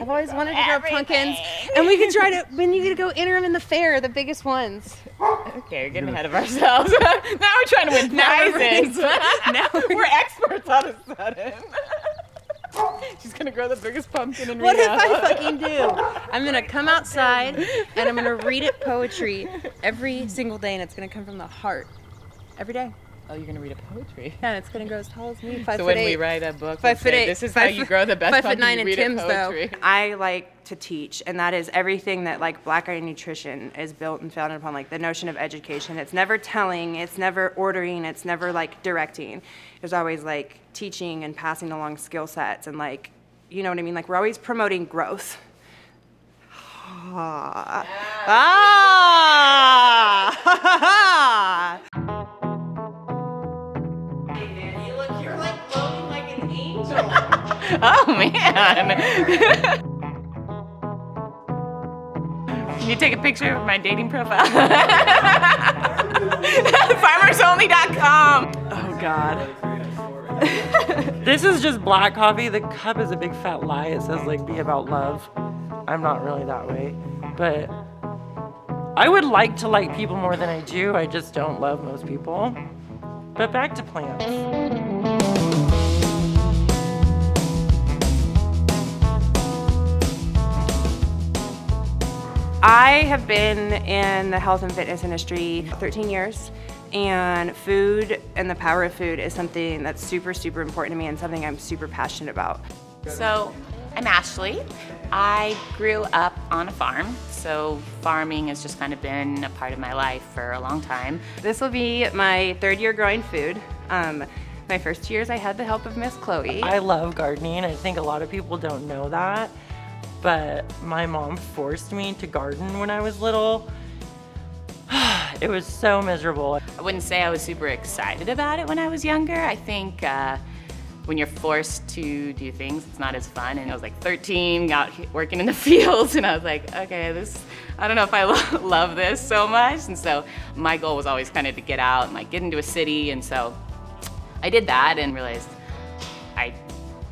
I've always wanted to grow pumpkins, and we could try to. When you could go enter them in the fair, the biggest ones. Okay, we're getting ahead of ourselves. Now we're trying to win prizes. Now we're experts all of a sudden. She's gonna grow the biggest pumpkin in Reno. What if I fucking do? I'm gonna come outside and I'm gonna read it poetry every single day, and it's gonna come from the heart every day. Oh, you're gonna read a poetry. Yeah, it's gonna grow as tall as me. 5 foot eight. So when we write a book, this is how you grow the best pumpkin. 5 foot 9 and Tim's though. I like to teach, and that is everything that like Black Iron Nutrition is built and founded upon, like the notion of education. It's never telling, it's never ordering, it's never like directing. There's always like teaching and passing along skill sets, and like, you know what I mean? Like we're always promoting growth. Ah. Ah. Oh man! Can you take a picture of my dating profile? Farmersonly.com. Oh god. This is just black coffee. The cup is a big fat lie. It says like be about love. I'm not really that way, but I would like to like people more than I do. I just don't love most people. But back to plants. I have been in the health and fitness industry 13 years, and food and the power of food is something that's super, super important to me and something I'm super passionate about. So I'm Ashley. I grew up on a farm, so farming has just kind of been a part of my life for a long time. This will be my third year growing food. My first 2 years I had the help of Miss Chloe. I love gardening. I think a lot of people don't know that. But my mom forced me to garden when I was little. It was so miserable. I wouldn't say I was super excited about it when I was younger. I think when you're forced to do things, it's not as fun. And I was like 13, out working in the fields, and I was like, okay, this, I don't know if I love this so much. And so my goal was always kind of to get out and like get into a city. And so I did that and realized I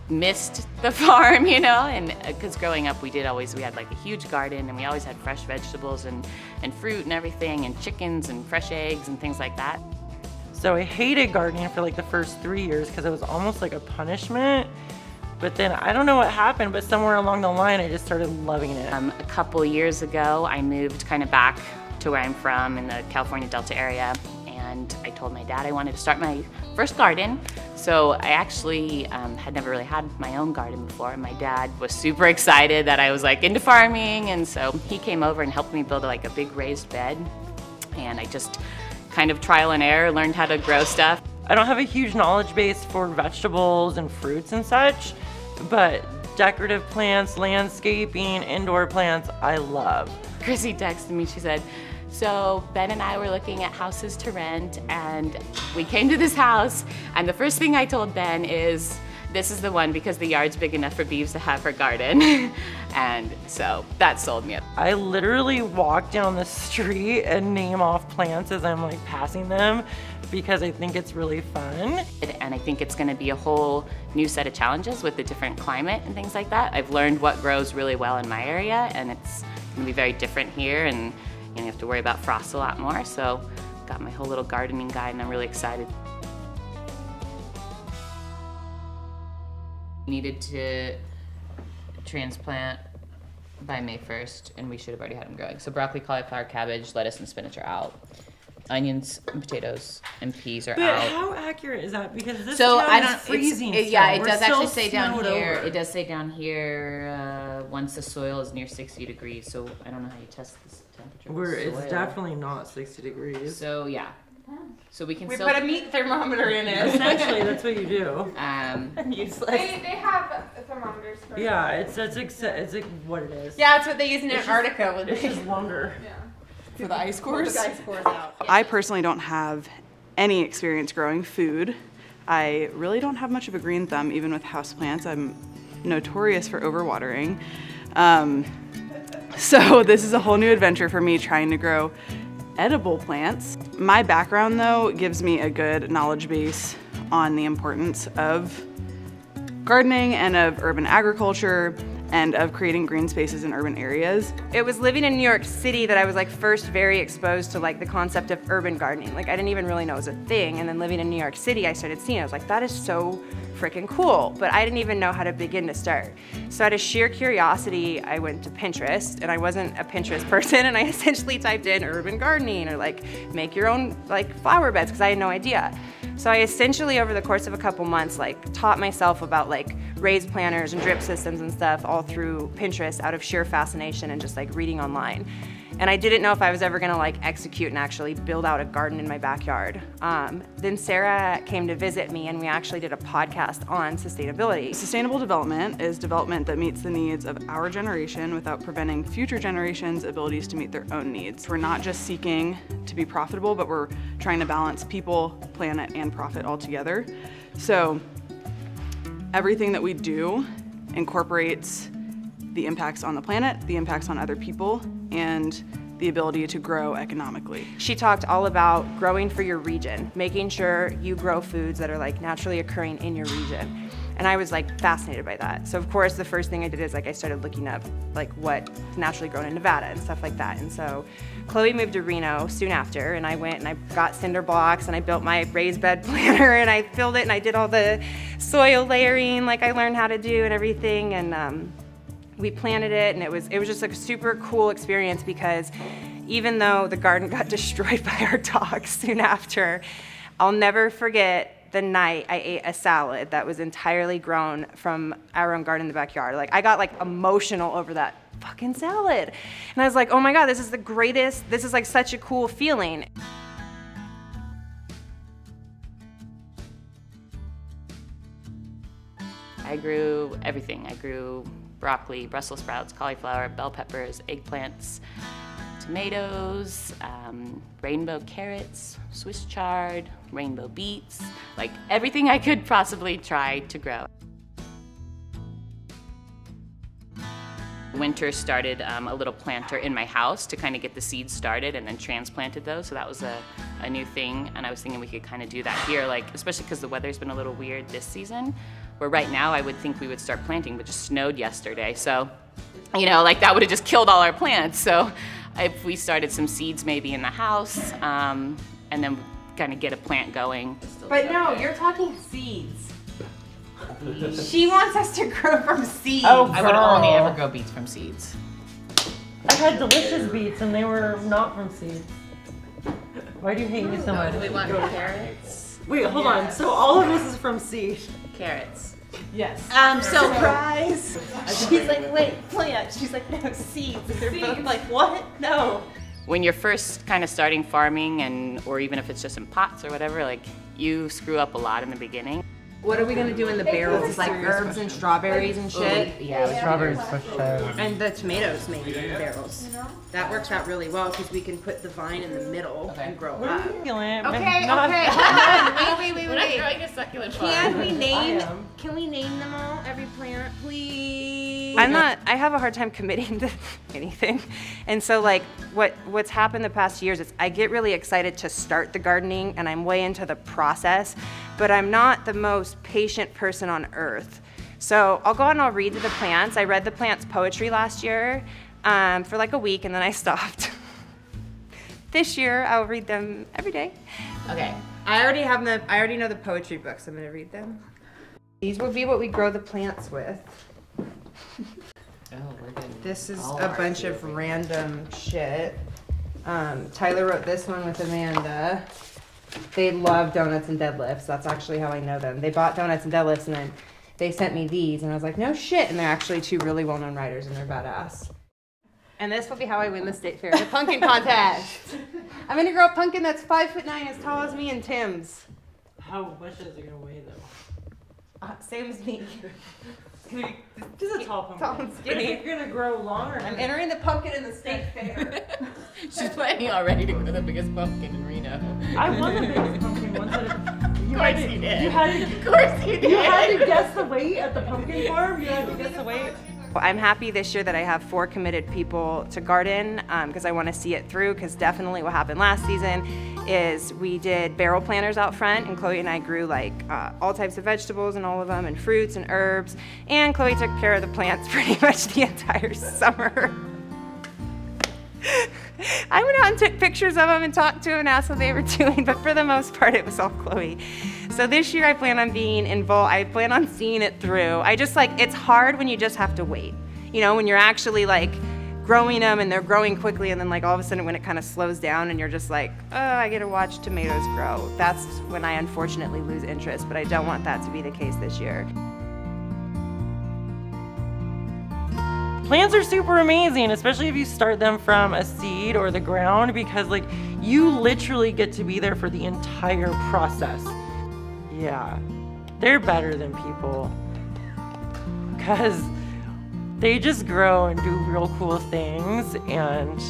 missed the farm, you know, and because growing up we had like a huge garden, and we always had fresh vegetables and fruit and everything, and chickens and fresh eggs and things like that. So I hated gardening for like the first 3 years because it was almost like a punishment, but then I don't know what happened, but somewhere along the line I just started loving it. A couple years ago I moved kind of back to where I'm from in the California Delta area, and I told my dad I wanted to start my first garden. So I actually had never really had my own garden before, and my dad was super excited that I was like into farming, and so he came over and helped me build like a big raised bed, and I just kind of trial and error learned how to grow stuff. I don't have a huge knowledge base for vegetables and fruits and such, but decorative plants, landscaping, indoor plants, I love. Chrissy texted me, she said, so Ben and I were looking at houses to rent, and we came to this house, and the first thing I told Ben is, this is the one because the yard's big enough for Beeves to have her garden. And so that sold me. I literally walk down the street and name off plants as I'm like passing them because I think it's really fun. And I think it's gonna be a whole new set of challenges with the different climate and things like that. I've learned what grows really well in my area, and it's gonna be very different here, and you have to worry about frost a lot more. So got my whole little gardening guide, and I'm really excited. Needed to transplant by May 1st, and we should have already had them growing. So broccoli, cauliflower, cabbage, lettuce, and spinach are out. Onions, and potatoes, and peas are out. But how accurate is that? Because this town is freezing. Yeah, it does actually say down here. It does say down here once the soil is near 60 degrees. So I don't know how you test this temperature. It's definitely not 60 degrees. So yeah, so we can. We put a meat thermometer in it. Essentially, that's what you do. Useless. They have thermometers. Yeah, it's what it is. Yeah, it's what they use in Antarctica. It's just longer. Yeah. For the ice cores? I personally don't have any experience growing food. I really don't have much of a green thumb, even with houseplants. I'm notorious for overwatering. So this is a whole new adventure for me, trying to grow edible plants. My background though gives me a good knowledge base on the importance of gardening and of urban agriculture, and of creating green spaces in urban areas. It was living in New York City that I was like first very exposed to like the concept of urban gardening. Like I didn't even really know it was a thing, and then living in New York City I started seeing it. I was like, that is so freaking cool, but I didn't even know how to begin to start. So out of sheer curiosity I went to Pinterest, and I wasn't a Pinterest person, and I essentially typed in urban gardening or like make your own like flower beds because I had no idea. So I essentially over the course of a couple months like taught myself about like raised planters and drip systems and stuff all through Pinterest out of sheer fascination and just like reading online. And I didn't know if I was ever gonna like execute and actually build out a garden in my backyard. Then Sarah came to visit me, and we actually did a podcast on sustainability. Sustainable development is development that meets the needs of our generation without preventing future generations' abilities to meet their own needs. We're not just seeking to be profitable, but we're trying to balance people, planet, and profit all together. So everything that we do incorporates the impacts on the planet, the impacts on other people, and the ability to grow economically. She talked all about growing for your region, making sure you grow foods that are like naturally occurring in your region. And I was like fascinated by that. So of course the first thing I did is like I started looking up like what's naturally grown in Nevada and stuff like that. And so Chloe moved to Reno soon after, and I went and I got cinder blocks and I built my raised bed planter and I filled it and I did all the soil layering like I learned how to do and everything. And we planted it, and it was just like a super cool experience, because even though the garden got destroyed by our dogs soon after, I'll never forget the night I ate a salad that was entirely grown from our own garden in the backyard. Like I got like emotional over that fucking salad. And I was like, oh my God, this is the greatest, this is like such a cool feeling. I grew everything. I grew broccoli, Brussels sprouts, cauliflower, bell peppers, eggplants, tomatoes, rainbow carrots, Swiss chard, rainbow beets, like everything I could possibly try to grow. Winter started a little planter in my house to kind of get the seeds started, and then transplanted those, so that was a new thing, and I was thinking we could kind of do that here, like especially because the weather's been a little weird this season. Where right now I would think we would start planting, but just snowed yesterday. So, you know, like that would have just killed all our plants. So if we started some seeds maybe in the house, and then kind of get a plant going. But no, you're talking seeds. She wants us to grow from seeds. Oh, I would only ever grow beets from seeds. I've had delicious beets and they were not from seeds. Why do you hate me so much? Do we want carrots? Wait, hold on. So all of this is from seed. Carrots. Yes. So surprise. She's like, wait, plant. She's like, no, seeds. And they're both like, what? No. When you're first kind of starting farming, and or even if it's just in pots or whatever, like you screw up a lot in the beginning. What are we gonna do in the barrels? Like herbs and strawberries and shit. Yeah, strawberries for sure. And the tomatoes maybe in the barrels. That works out really well because we can put the vine in the middle and grow up. Okay. Wait. We're not growing a succulent farm. Can we name them all? Every plant, please. I have a hard time committing to anything, and so like what's happened the past years is I get really excited to start the gardening, and I'm way into the process. But I'm not the most patient person on earth. So I'll go out and I'll read to the plants. I read the plants poetry last year for like a week, and then I stopped. This year, I'll read them every day. Okay, I already know the poetry books, so I'm gonna read them. These will be what we grow the plants with. This is a bunch of random shit. Tyler wrote this one with Amanda. They love donuts and deadlifts. That's actually how I know them. They bought donuts and deadlifts, and then they sent me these, and I was like, no shit. And they're actually two really well-known writers, and they're badass. And this will be how I win the state fair, the pumpkin contest. I'm gonna grow a pumpkin that's 5'9", as tall as me and Tim's. How much is it gonna weigh though? Same as me. It's gonna be just a tall pumpkin. Tall and skinny. You're gonna grow longer. I'm entering the pumpkin in the state fair. She's planning already to go to the biggest pumpkin in Reno. I won the biggest pumpkin once. Of course you did. You had to guess the weight at the pumpkin farm. You had to guess the weight. Well, I'm happy this year that I have 4 committed people to garden because I want to see it through. Because definitely what happened last season is we did barrel planters out front, and Chloe and I grew like all types of vegetables and all of them, and fruits and herbs, and Chloe took care of the plants pretty much the entire summer. I went out and took pictures of them and talked to them and asked what they were doing, but for the most part it was all Chloe. So this year I plan on being involved, I plan on seeing it through. I just like, it's hard when you just have to wait. You know, when you're actually like growing them and they're growing quickly, and then like all of a sudden when it kind of slows down and you're just like, oh, I get to watch tomatoes grow. That's when I unfortunately lose interest, but I don't want that to be the case this year. Plants are super amazing, especially if you start them from a seed or the ground, because like you literally get to be there for the entire process. Yeah, they're better than people because they just grow and do real cool things, and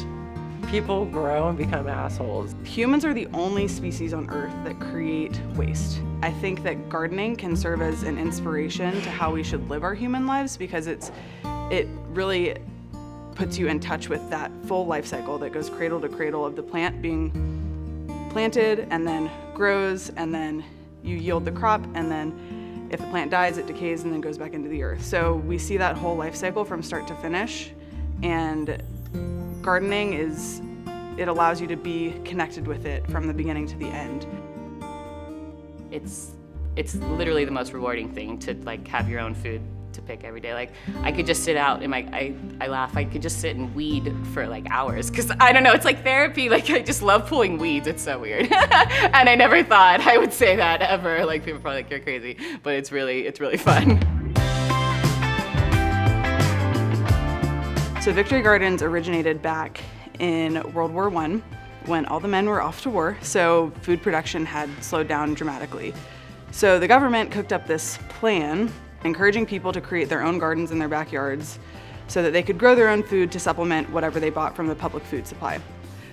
people grow and become assholes. Humans are the only species on Earth that create waste. I think that gardening can serve as an inspiration to how we should live our human lives, because it really puts you in touch with that full life cycle that goes cradle to cradle of the plant being planted and then grows, and then you yield the crop, and then if the plant dies, it decays and then goes back into the earth. So we see that whole life cycle from start to finish, and gardening is, it allows you to be connected with it from the beginning to the end. It's literally the most rewarding thing to like have your own food to pick every day. Like I could just sit out and like I laugh, I could just sit and weed for like hours, because I don't know, it's like therapy. Like I just love pulling weeds, it's so weird. And I never thought I would say that ever. Like people are probably like, you're crazy, but it's really fun. So Victory Gardens originated back in World War I, when all the men were off to war, so food production had slowed down dramatically. So the government cooked up this plan encouraging people to create their own gardens in their backyards so that they could grow their own food to supplement whatever they bought from the public food supply.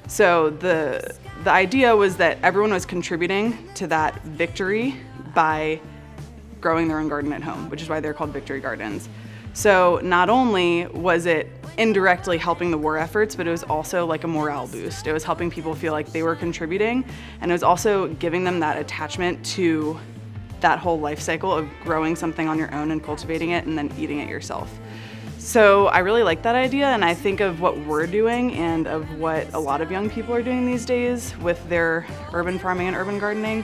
So the idea was that everyone was contributing to that victory by growing their own garden at home, which is why they're called Victory Gardens. So not only was it indirectly helping the war efforts, but it was also like a morale boost. It was helping people feel like they were contributing, and it was also giving them that attachment to that whole life cycle of growing something on your own and cultivating it and then eating it yourself. So I really like that idea, and I think of what we're doing and of what a lot of young people are doing these days with their urban farming and urban gardening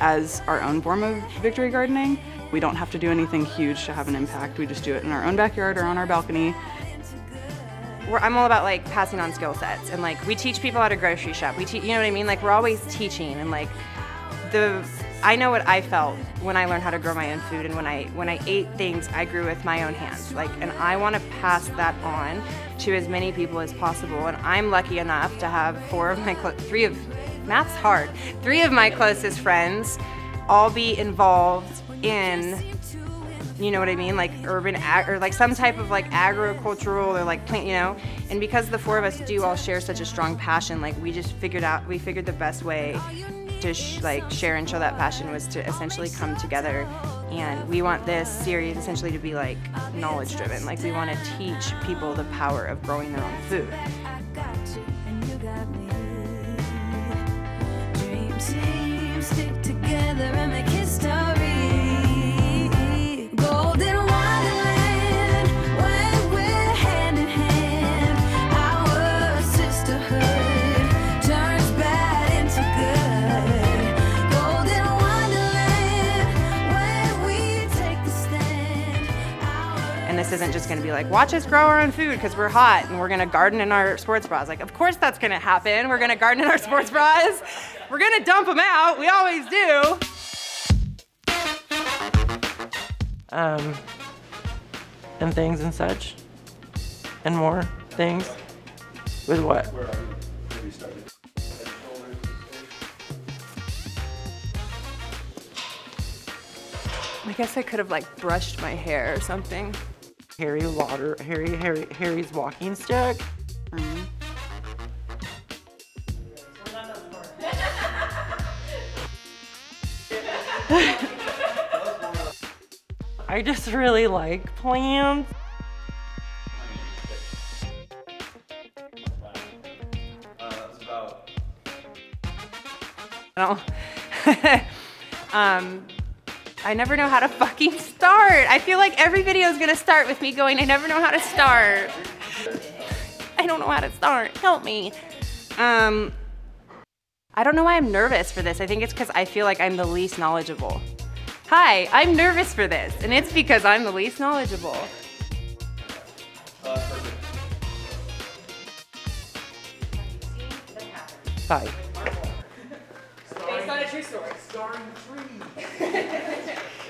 as our own form of victory gardening. We don't have to do anything huge to have an impact. We just do it in our own backyard or on our balcony. I'm all about like passing on skill sets, and like we teach people how to grocery shop. We teach, you know what I mean? Like we're always teaching, and like I know what I felt when I learned how to grow my own food, and when I ate things I grew with my own hands. Like, and I want to pass that on to as many people as possible. And I'm lucky enough to have three of my closest friends all be involved in, you know what I mean, like urban or like some type of like agricultural or like plant, you know. And because the four of us do all share such a strong passion, like we figured the best way to share and show that passion was to essentially come together. And we want this series essentially to be like knowledge driven. Like we want to teach people the power of growing their own food. This isn't just going to be like, watch us grow our own food because we're hot and we're going to garden in our sports bras. Like, of course that's going to happen. We're going to garden in our sports bras. We're going to dump them out. We always do. And things and such. And more things. With what? Where are you? Have you started? I guess I could have like brushed my hair or something. Harry's walking stick. Mm-hmm. I just really like plants. professional. I never know how to fucking start. I feel like every video is gonna start with me going, I never know how to start. I don't know how to start, help me. I don't know why I'm nervous for this. I think it's because I feel like I'm the least knowledgeable. Hi, I'm nervous for this, and it's because I'm the least knowledgeable. Hi. Based on a true story. Starring trees.